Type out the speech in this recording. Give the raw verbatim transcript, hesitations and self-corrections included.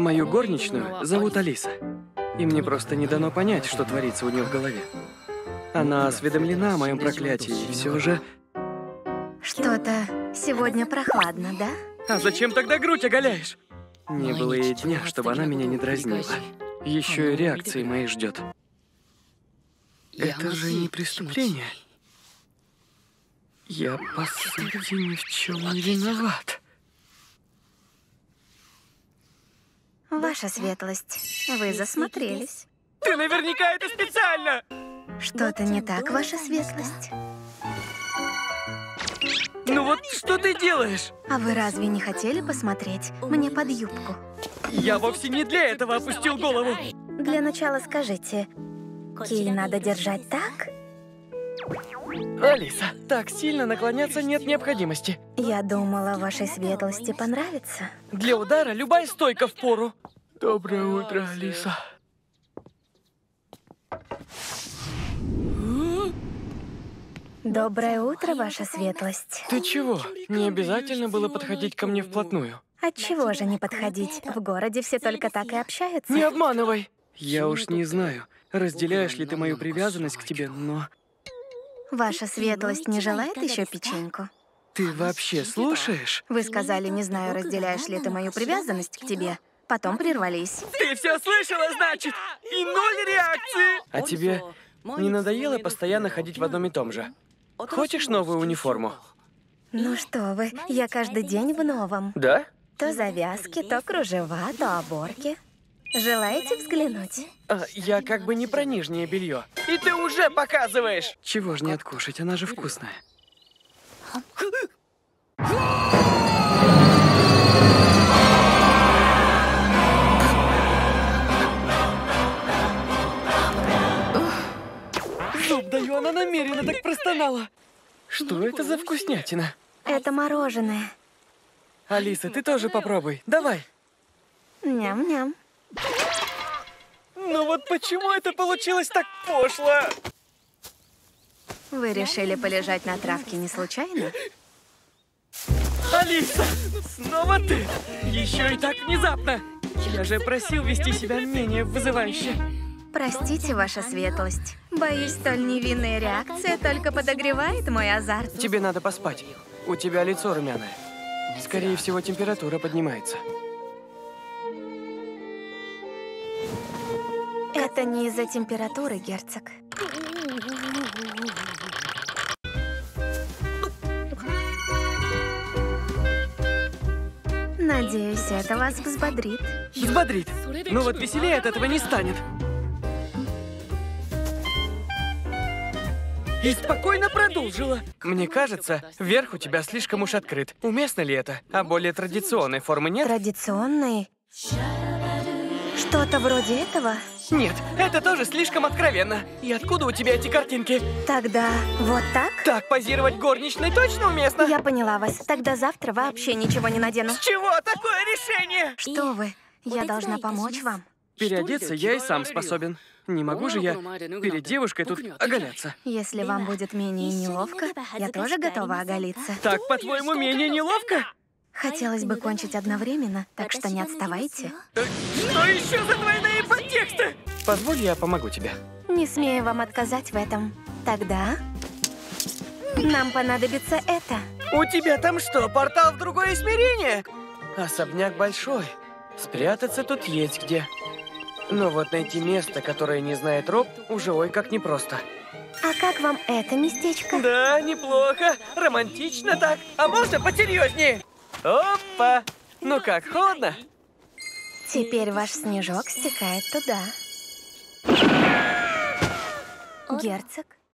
Мою горничную зовут Алиса. И мне просто не дано понять, что творится у нее в голове. Она осведомлена о моем проклятии, и все же... Что-то сегодня прохладно, да? А зачем тогда грудь оголяешь? Не было и дня, чтобы она меня не дразнила. Еще и реакции моей ждет. Это же не преступление. Я, по сути, ни в чем не виноват. Ваша светлость, вы засмотрелись. Ты наверняка это специально! Что-то не так, ваша светлость? Ну вот что ты делаешь? А вы разве не хотели посмотреть мне под юбку? Я вовсе не для этого опустил голову. Для начала скажите, киль надо держать так? Алиса, так сильно наклоняться нет необходимости. Я думала, вашей светлости понравится. Для удара любая стойка впору. Доброе утро, Алиса. Доброе утро, ваша светлость. Ты чего? Не обязательно было подходить ко мне вплотную. Отчего же не подходить? В городе все только так и общаются. Не обманывай! Я уж не знаю, разделяешь ли ты мою привязанность к тебе, но... Ваша светлость не желает еще печеньку? Ты вообще слушаешь? Вы сказали, не знаю, разделяешь ли ты мою привязанность к тебе. Потом прервались. Ты все слышала, значит? И ноль реакции! А тебе не надоело постоянно ходить в одном и том же? Хочешь новую униформу? Ну что вы, я каждый день в новом. Да? То завязки, то кружева, то оборки. Желаете взглянуть? А, я как бы не про нижнее белье. И ты уже показываешь! Чего ж не откушать, она же вкусная. Зуб даю, она намеренно так простонала. Что это за вкуснятина? Это мороженое. Алиса, ты тоже попробуй. Давай. Ням-ням. Ну вот почему это получилось так пошло? Вы решили полежать на травке не случайно? Алиса, снова ты? Еще и так внезапно. Я же просил вести себя менее вызывающе. Простите, ваша светлость. Боюсь, столь невинная реакция только подогревает мой азарт. Тебе надо поспать. У тебя лицо румяное. Скорее всего, температура поднимается. Это не из-за температуры, герцог. Надеюсь, это вас взбодрит. Взбодрит? Но вот веселее от этого не станет. И спокойно продолжила. Мне кажется, верх у тебя слишком уж открыт. Уместно ли это? А более традиционной формы нет? Традиционной? Что-то вроде этого? Нет, это тоже слишком откровенно. И откуда у тебя эти картинки? Тогда вот так? Так позировать горничной точно уместно? Я поняла вас. Тогда завтра вообще ничего не надену. С чего такое решение? Что вы? Я должна помочь вам. Переодеться я и сам способен. Не могу же я перед девушкой тут оголяться. Если вам будет менее неловко, я тоже готова оголиться. Так, по-твоему, менее неловко? Хотелось бы кончить одновременно, так что не отставайте. Что еще за двойные подтексты? Позволь, я помогу тебе. Не смею вам отказать в этом. Тогда нам понадобится это. У тебя там что, портал в другое измерение? Особняк большой. Спрятаться тут есть где. Но вот найти место, которое не знает роб, уже ой как непросто. А как вам это местечко? Да, неплохо. Романтично так. А можно посерьезнее? Опа! Ну как, холодно? Теперь ваш снежок стекает туда. Герцог?